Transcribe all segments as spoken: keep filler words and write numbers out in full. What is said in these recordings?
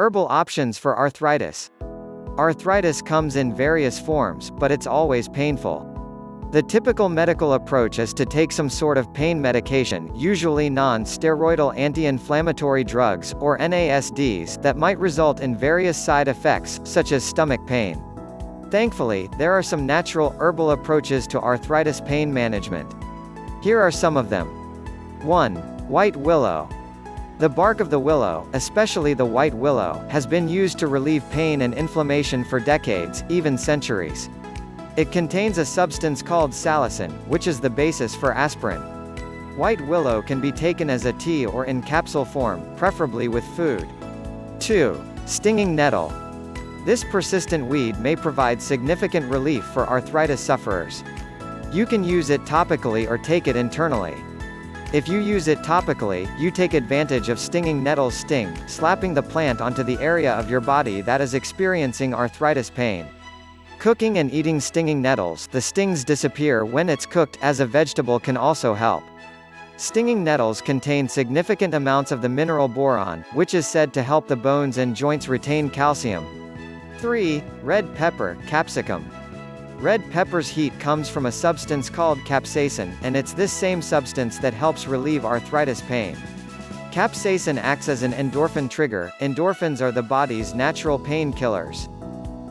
Herbal options for arthritis. Arthritis comes in various forms, but it's always painful. The typical medical approach is to take some sort of pain medication, usually non-steroidal anti-inflammatory drugs, or N SAIDs, that might result in various side effects, such as stomach pain. Thankfully, there are some natural, herbal approaches to arthritis pain management. Here are some of them. one. White willow. The bark of the willow, especially the white willow, has been used to relieve pain and inflammation for decades, even centuries. It contains a substance called salicin, which is the basis for aspirin. White willow can be taken as a tea or in capsule form, preferably with food. two. Stinging nettle. This persistent weed may provide significant relief for arthritis sufferers. You can use it topically or take it internally. If you use it topically, you take advantage of stinging nettle's sting, slapping the plant onto the area of your body that is experiencing arthritis pain. Cooking and eating stinging nettles, the stings disappear when it's cooked, as a vegetable, can also help. Stinging nettles contain significant amounts of the mineral boron, which is said to help the bones and joints retain calcium. three. Red pepper, capsicum. Red pepper's heat comes from a substance called capsaicin, and it's this same substance that helps relieve arthritis pain. Capsaicin acts as an endorphin trigger. Endorphins are the body's natural painkillers.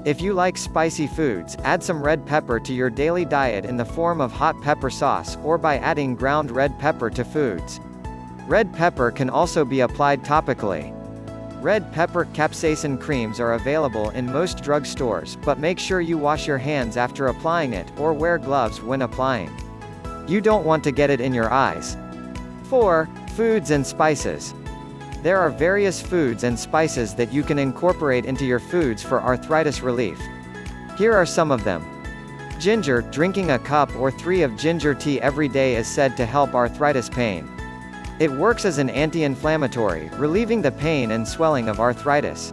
If you like spicy foods, add some red pepper to your daily diet in the form of hot pepper sauce, or by adding ground red pepper to foods. Red pepper can also be applied topically. Red pepper capsaicin creams are available in most drugstores, but make sure you wash your hands after applying it, or wear gloves when applying. You don't want to get it in your eyes. four. Foods and spices. There are various foods and spices that you can incorporate into your foods for arthritis relief. Here are some of them. Ginger. Drinking a cup or three of ginger tea every day is said to help arthritis pain. It works as an anti-inflammatory, relieving the pain and swelling of arthritis.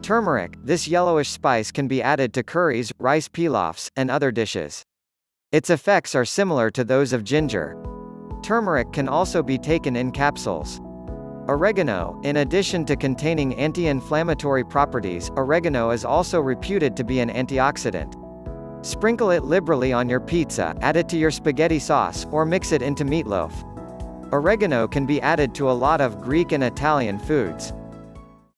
Turmeric. This yellowish spice can be added to curries, rice pilafs, and other dishes. Its effects are similar to those of ginger. Turmeric can also be taken in capsules. Oregano. In addition to containing anti-inflammatory properties, oregano is also reputed to be an antioxidant. Sprinkle it liberally on your pizza, add it to your spaghetti sauce, or mix it into meatloaf. Oregano can be added to a lot of Greek and Italian foods.